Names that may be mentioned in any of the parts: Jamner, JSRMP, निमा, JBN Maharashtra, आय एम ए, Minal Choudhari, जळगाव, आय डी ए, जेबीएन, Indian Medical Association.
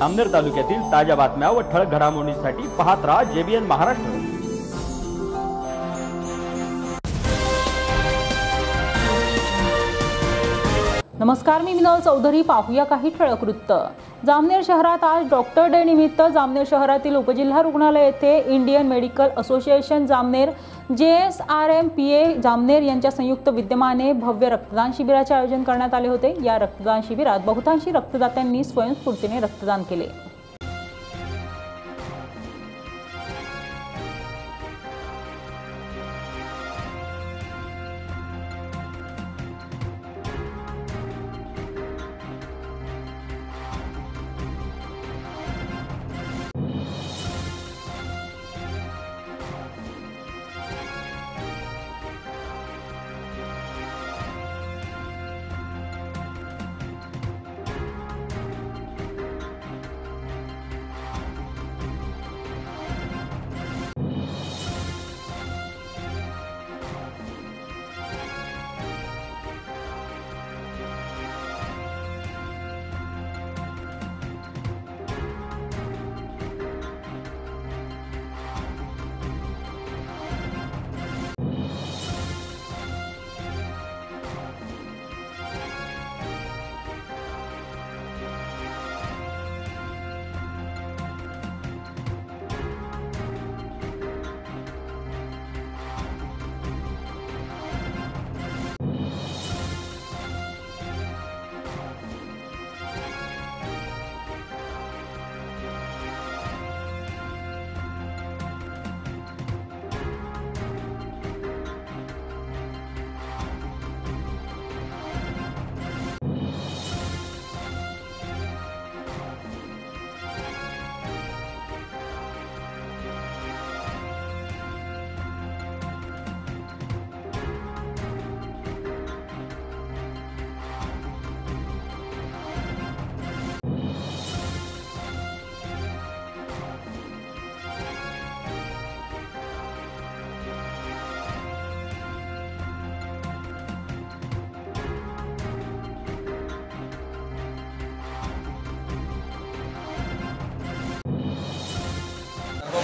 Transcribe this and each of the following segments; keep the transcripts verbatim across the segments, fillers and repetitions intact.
जामनेर तालुक्यातील ताज्या बातम्या व ठळक घडामोडींसाठी पाहत रहा जेबीएन महाराष्ट्र। नमस्कार, मी मिनल चौधरी। पाहूया काही ठळक वृत्त। जामनेर शहरात आज डॉक्टर डे निमित्त जामनेर शहरातील उपजिल्हा रुग्णालय येथे Indian Medical Association Jamner J S R M P A Jamner यांच्या संयुक्त विद्यमाने भव्य रक्तदान शिबिराचे आयोजन करण्यात आले होते। या रक्तदान शिबिरात बहुतांशी रक्तदात्यांनी स्वयंस्फूर्तीने रक्तदान केले।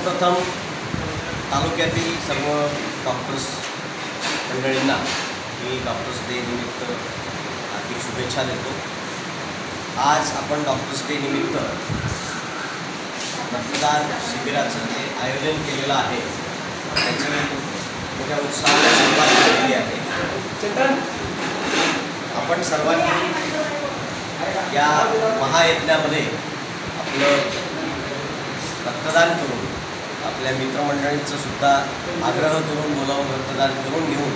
प्रथम तालुक्यातील सर्व डॉक्टर्स मंडळींना मी डॉक्टर्स डे निमित्त हार्दिक शुभेच्छा देतो। आज आपण डॉक्टर्स डे निमित्त रक्तदान शिबिराचं जे आयोजन केलेलं आहे त्याची मोठ्या उत्साहाने सुरुवात केली आहे। आपण सर्वांनी या महायज्ञामध्ये आपलं रक्तदान करून आपल्या मित्रमंडळींचं सुद्धा आग्रह करून बोलावून रक्तदान करून घेऊन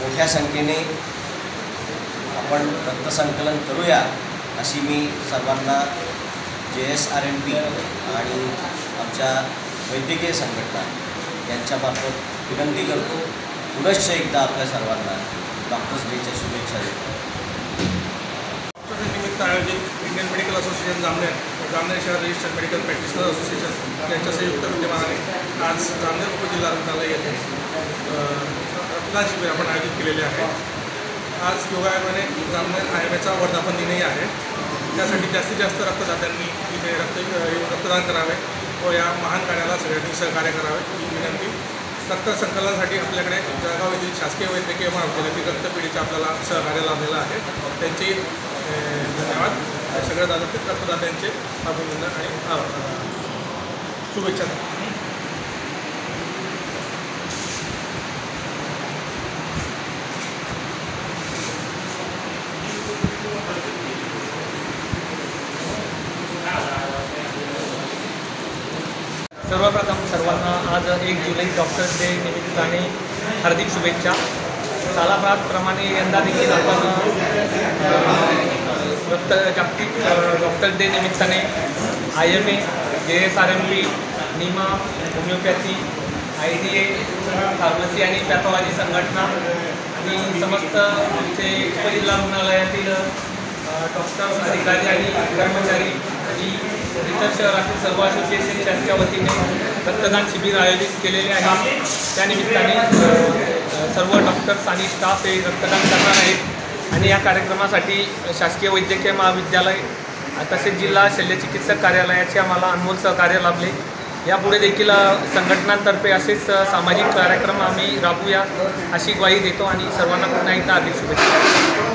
मोठ्या संख्येने आपण रक्तसंकलन करूया अशी मी सर्वांना J S R M P आणि आमच्या वैद्यकीय संघटना यांच्यामार्फत विनंती करतो। पुनश्च एकदा आपल्या सर्वांना डॉक्टर्स डेच्या शुभेच्छा देतो। डॉक्टर्स डे निमित्त आयोजित Indian Medical Association Jamner Jamner शहर रजिस्टर्ड मेडिकल प्रॅक्टिशनर असोसिएशन यांच्या संयुक्त विद्यमाने आज जामनेर उपजिल्हा रुग्णालय येथे रक्तदान शिबिर आपण आयोजित केलेले आहे। आज योगायोगाने जामनेर आय एम एचा वर्धापन दिनही आहे, त्यासाठी जास्तीत जास्त रक्तदात्यांनी इथे रक्त रक्तदान करावे व या महान कार्याला सगळ्यांनी सहकार्य करावे ही विनंती। रक्तसंकलनासाठी आपल्याकडे जळगाव येथील शासकीय वैद्यकीय महाविद्यालयातील रक्तपेढीचं आपल्याला सहकार्य लाभलेलं आहे, त्यांची धन्यवाद। सगळ्या दादातील रक्तदात्यांचे अभिनंदन आणि शुभेच्छा। सर्वप्रथम सर्वांना आज एक जुलै डॉक्टर्स डे निमित्ताने हार्दिक शुभेच्छा। सालाप्रमाणे यंदा देखील आपण रक्त जागतिक डॉक्टर डे निमित्ताने आय एम ए J S R M P निमा homeopathy आय डी ए pharmacy आणि पॅथॉलॉजी संघटना आणि समस्त आमचे उपजिल्हा रुग्णालयातील डॉक्टर्स अधिकारी आणि कर्मचारी आणि इतर शहरातील सर्व असोसिएशन यांच्या वतीने रक्तदान शिबिर आयोजित केलेले आहे। त्यानिमित्ताने सर्व डॉक्टर्स आणि स्टाफ हे रक्तदान करणार आहेत आणि या कार्यक्रमासाठी शासकीय वैद्यकीय महाविद्यालय तसेच जिल्हा शल्य चिकित्सक कार्यालयाचे आम्हाला अनमोल सहकार्य लाभले। यापुढे देखील संघटनांतर्फे असेच सामाजिक कार्यक्रम आम्ही राबवूया अशी ग्वाही देतो आणि सर्वांना पुन्हा एकदा हार्दिक शुभेच्छा।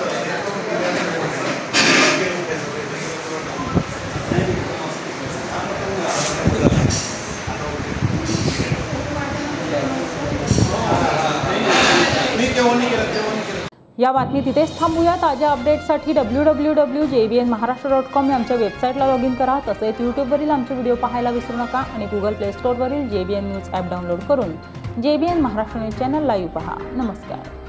या बातमी तिथेच थांबूया। ताज्या अपडेट्ससाठी W W W J B N Maharashtra dot com या आमच्या वेबसाईटला लॉग इन करा। तसेच यूट्यूबवरील आमचे व्हिडिओ पाहायला विसरू नका आणि गुगल प्ले स्टोरवरील J B N news app download करून J B N Maharashtra news channel live पहा। नमस्कार।